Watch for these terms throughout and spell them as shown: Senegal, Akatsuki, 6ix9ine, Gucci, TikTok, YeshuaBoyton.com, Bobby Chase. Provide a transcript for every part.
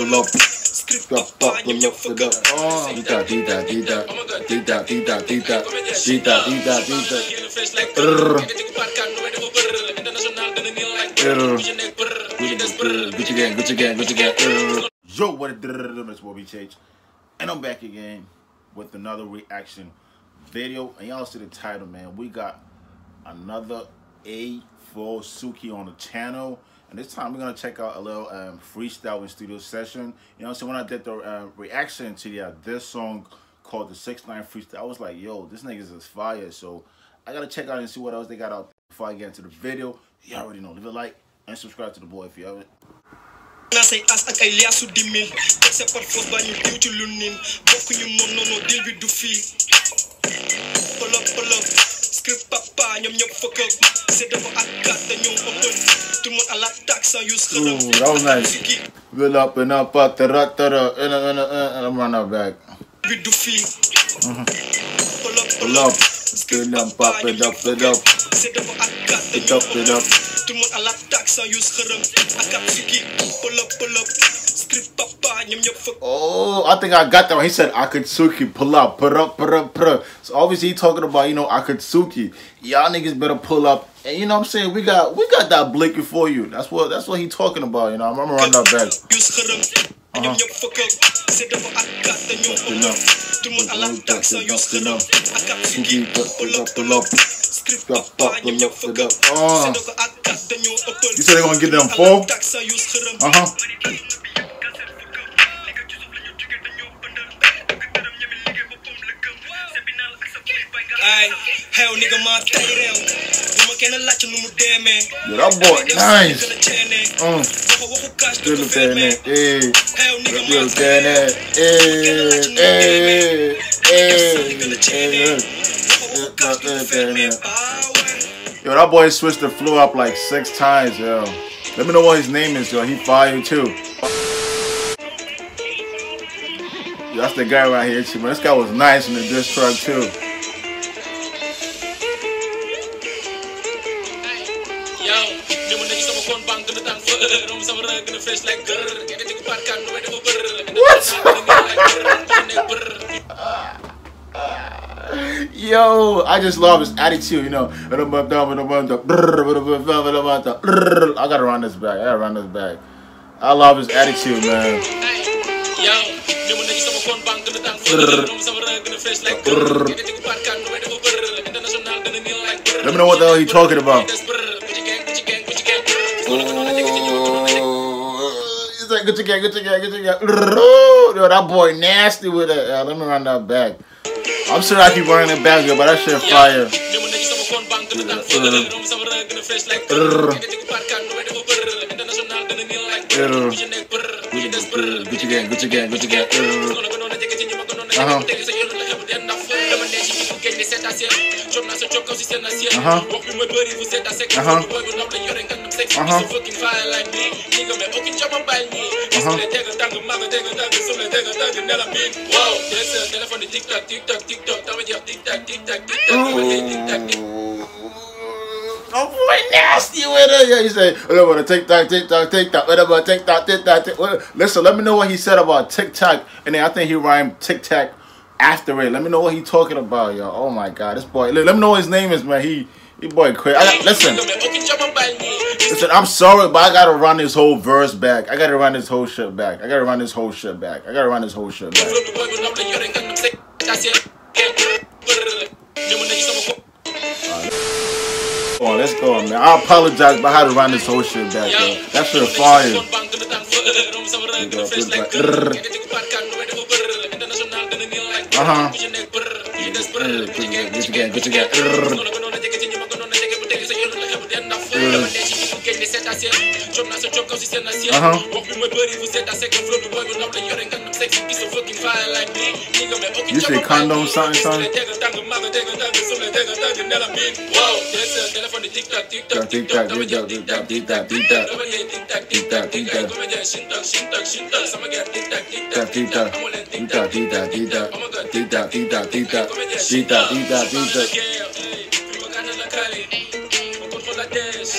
Pull up. Pull up. Oh, Gucci gang. Yo, what it do, it's Bobby Chase, and I'm back again with another reaction video. And y'all see the title, man. We got another Akatsuki on the channel, and this time we're gonna check out a little freestyle in studio session. You know, so when I did the reaction to this song called the 6ix9ine freestyle, I was like, yo, this niggas is fire. So I gotta check out and see what else they got out there. Before I get into the video, you already know, leave a like and subscribe to the boy if you haven't. I say as a Kaliasu Dimi, except for you due to Lunin, Boku, no, deal with Dufi. Pull up, script papa, yum, fuck up, set up Akat, and you open to more a tax. I use that was nice. Will up and up at the Ratara, and I'm running back. With Dufi, pull up, script papa, it up, set up Akat, it up. I like tax, I use her. Akatsuki, pull up, script papa, yum, fuck. Oh, I think I got that one. He said Akatsuki, pull up. So obviously he talking about, you know, Akatsuki. Y'all niggas better pull up. And you know what I'm saying? We got that blinking for you. That's what he talking about, you know. I'm gonna run that back. Pull up. Oh. You said they're gonna get them full? Yeah, that boy nice. Yo, that boy switched the flow up like 6 times, yo. Let me know what his name is, yo. He fire too. Yo, that's the guy right here, too, man. This guy was nice in the diss track too. Yo, I just love his attitude, you know. I gotta run this back. I love his attitude, man. Let me know what the hell he's talking about. He's like, good to get. Yo, that boy nasty with it. Yeah, let me run that back. I'm sure I keep running it back, yo, but that shit fire. Gucci gang. Oh, boy, nasty with it. Yeah, he said, whatever, TikTok, whatever, TikTok. Listen, let me know what he said about TikTok, and then I think he rhymed tic-tac after it. Let me know what he talking about, yo. Oh my God, this boy. Let me know what his name is, man. He boy crazy. Listen, I'm sorry, but I gotta run this whole verse back. I gotta run this whole shit back. Oh, let's go, man. I apologize, but I had to run this whole shit back, yo. That shit fire. You say condom something?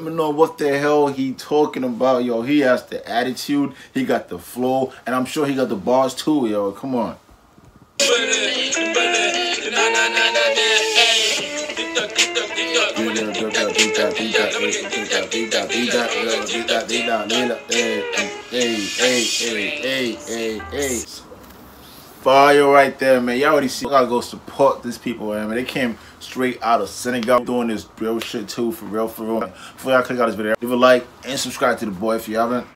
me know what the hell he talking about. Yo, he has the attitude, he got the flow, and I'm sure he got the bars too. Yo, come on. Fire right there, man. Y'all already see. I gotta go support these people, man. They came straight out of Senegal, doing this real shit too, for real, for real. Before y'all click out this video, leave a like and subscribe to the boy if you haven't.